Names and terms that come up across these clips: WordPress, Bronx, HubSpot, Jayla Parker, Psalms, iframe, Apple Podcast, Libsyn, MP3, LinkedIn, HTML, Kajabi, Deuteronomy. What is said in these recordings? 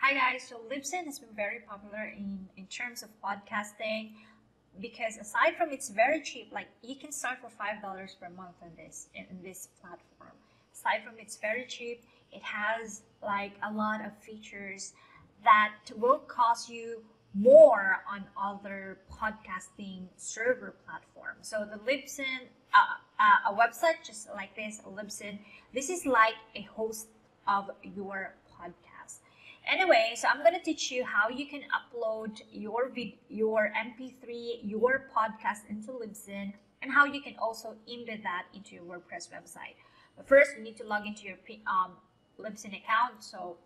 Hi guys, so Libsyn has been very popular in terms of podcasting because aside from it's very cheap, like you can start for $5 per month on this platform. Aside from it's very cheap, it has like a lot of features that will cost you more on other podcasting server platforms. So the Libsyn, a website just like this, Libsyn, this is like a host of your podcast. Anyway, so I'm going to teach you how you can upload your MP3, your podcast into Libsyn, and how you can also embed that into your WordPress website. But first, you need to log into your Libsyn account. So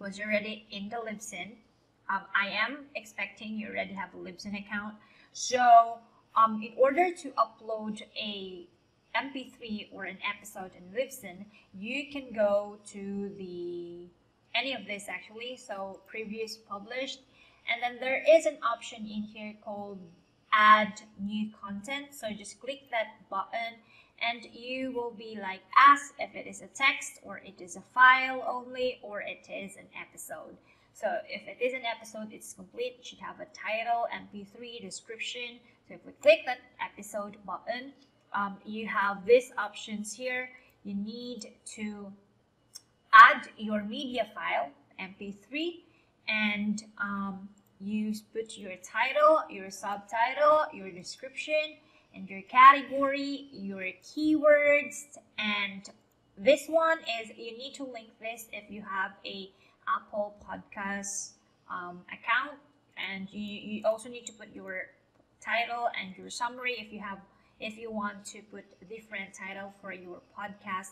once you're already in the Libsyn, I am expecting you already have a Libsyn account. So in order to upload a MP3 or an episode in Libsyn, you can go to any of this actually. So previous, published, and then there is an option in here called add new content. So just click that button and you will be like asked if it is a text or it is a file only or it is an episode. So if it is an episode, it's complete. It should have a title, MP3, description. So if we click that episode button, you have these options here. You need to add your media file, MP3, and you put your title, your subtitle, your description, and your category, your keywords. And this one is you need to link this if you have a Apple Podcast account, and you also need to put your title and your summary if you want to put a different title for your podcast,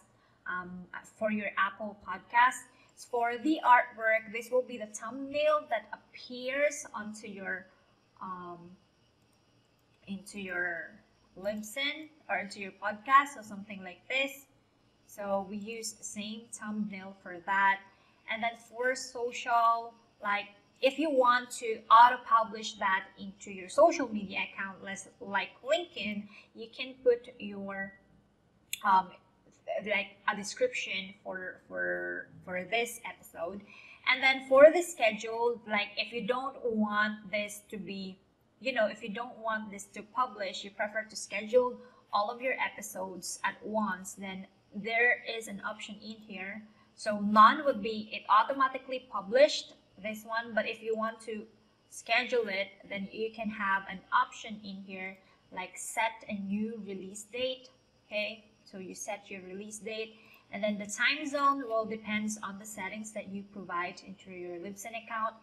for your Apple Podcast. For the artwork, this will be the thumbnail that appears onto your into your Libsyn or into your podcast, or something like this. So we use same thumbnail for that. And then for social, like if you want to auto-publish that into your social media account, like LinkedIn, you can put your like a description for this episode. And then for the schedule, like if you don't want this to be, if you don't want this to publish, you prefer to schedule all of your episodes at once, then there is an option in here. So none would be, it automatically published this one, but if you want to schedule it, then you can have an option in here, like set a new release date. Okay, so you set your release date, and then the time zone will depends on the settings that you provide into your Libsyn account.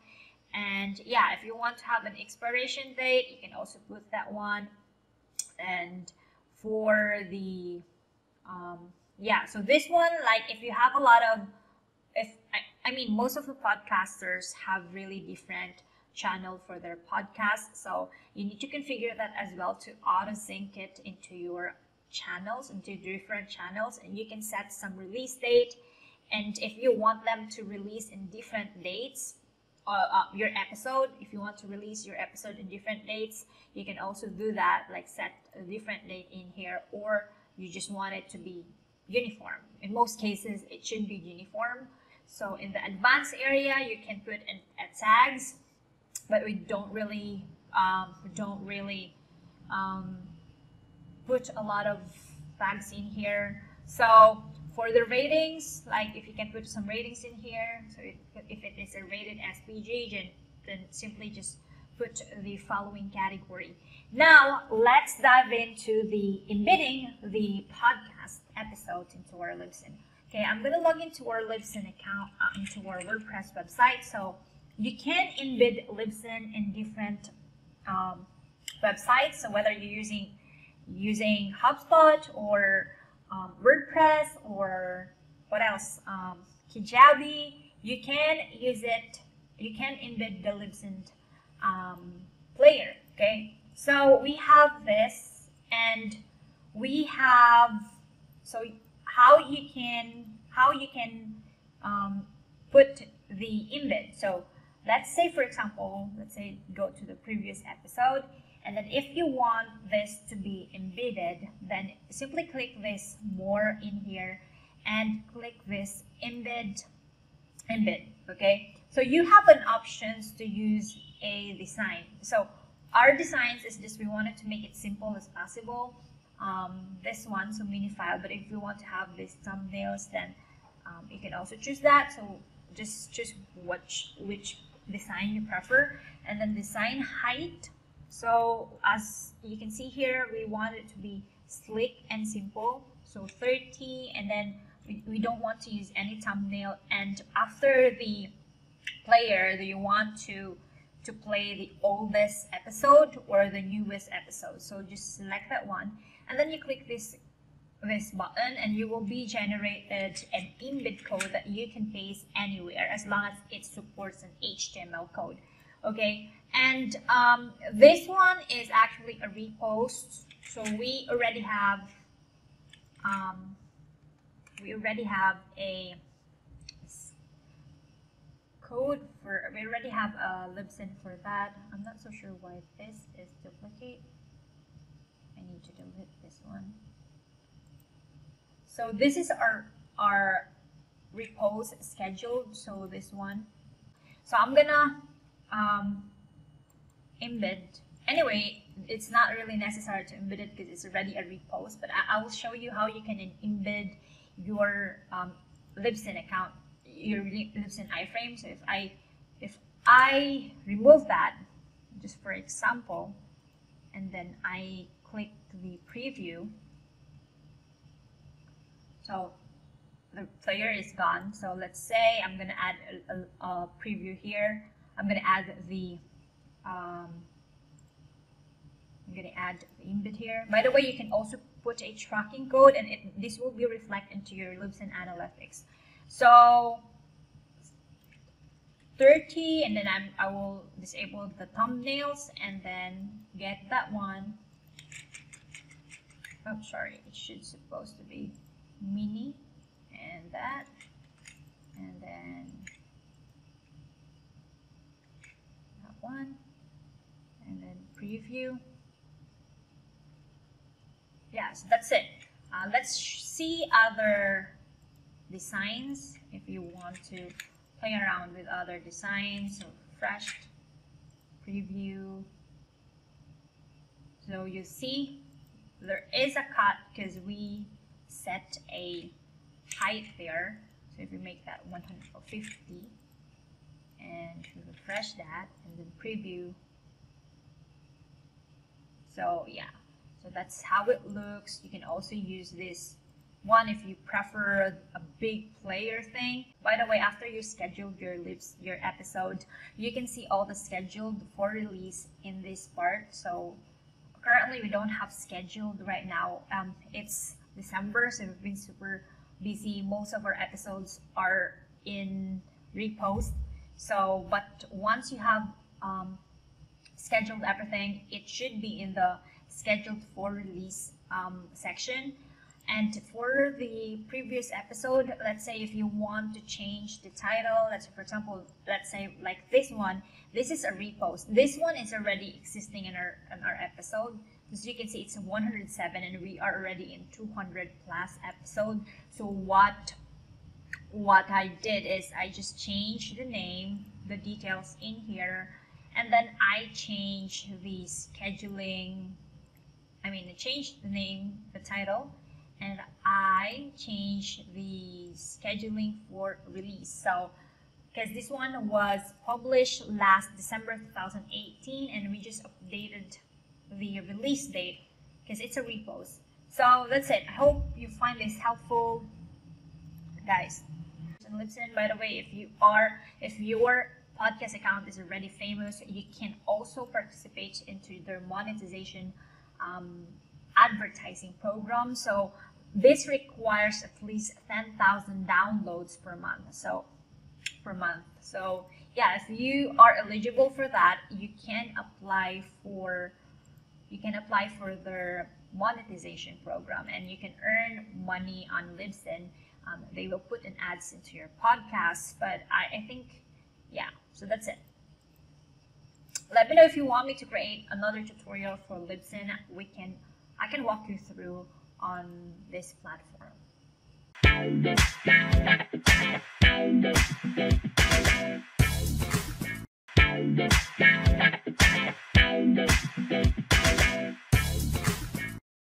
And yeah, if you want to have an expiration date, you can also put that one. And for the, yeah, so this one, like if you have a lot of, I mean, most of the podcasters have really different channel for their podcast. So you need to configure that as well to auto sync it into your channels, into different channels, and you can set some release date. And if you want them to release in different dates, your episode, if you want to release your episode in different dates, you can also do that, like set a different date in here, or you just want it to be uniform. In most cases, it should be uniform. So in the advanced area, you can put in tags, but we don't really put a lot of tags in here. So for the ratings, like if you can put some ratings in here, so if it is a rated SPG, then simply just put the following category. Now let's dive into the embedding the podcast episode into our Libsyn. Okay, I'm gonna log into our Libsyn account, into our WordPress website. So you can embed Libsyn in different websites. So whether you're using HubSpot or WordPress or what else, Kajabi, you can use it. You can embed the Libsyn player. Okay, so we have this, and we have, so how you can put the embed. So let's say, for example, go to the previous episode, and then if you want this to be embedded, then simply click this more in here, and click this embed. Okay, so you have an options to use a design. So our designs is just we wanted to make it simple as possible. This one, so mini file, but if you want to have these thumbnails, then you can also choose that. So just choose which design you prefer, and then design height. So as you can see here, we want it to be slick and simple, so 30, and then we don't want to use any thumbnail, and after the player you want to play the oldest episode or the newest episode. So just select that one, and then you click this button, and you will be generated an embed code that you can paste anywhere as long as it supports an HTML code. Okay, and this one is actually a repost, so we already have a code for, we already have a Libsyn for that. I'm not so sure why this is duplicate. I need to delete this one. So this is our repose scheduled. So this one. So I'm gonna embed. Anyway, it's not really necessary to embed it because it's already a repose. But I will show you how you can embed your Libsyn account, your Libsyn iframe. So if I remove that, just for example, and then I click the preview, so the player is gone. So let's say I'm gonna add a preview here. I'm gonna add the I'm gonna add the embed here. By the way, you can also put a tracking code, and this will be reflected into your Libsyn analytics. So 30, and then I will disable the thumbnails, and then get that one. Oh, sorry, it should supposed to be mini, and that, and then that one, and then preview. Yeah, so that's it. Let's see other designs if you want to play around with other designs. So refreshed, preview. So you see there is a cut because we set a height there. So if we make that 150 and we refresh that and then preview. So yeah, so that's how it looks. You can also use this one if you prefer a big player thing. By the way, after you schedule your episode, you can see all the scheduled for release in this part. So currently we don't have scheduled right now. It's December, so we've been super busy. Most of our episodes are in repost. So, but once you have scheduled everything, it should be in the scheduled for release section. And for the previous episode, let's say if you want to change the title, let's say, for example, let's say like this one, this is a repost. This one is already existing in our episode. As you can see, it's 107, and we are already in 200 plus episode. So what I did is I just changed the name, the details in here, and then I changed the scheduling. I mean, I changed the name, the title, and I changed the scheduling for release. So, because this one was published last December 2018, and we just updated the release date because it's a repost. So that's it. I hope you find this helpful, guys. And Libsyn, by the way, if your podcast account is already famous, you can also participate into their monetization advertising program. So this requires at least 10,000 downloads per month. So yeah, if you are eligible for that, you can apply for their monetization program, and you can earn money on Libsyn. They will put an ads into your podcast, but I think, yeah, so that's it. Let me know if you want me to create another tutorial for Libsyn. I can walk you through on this platform.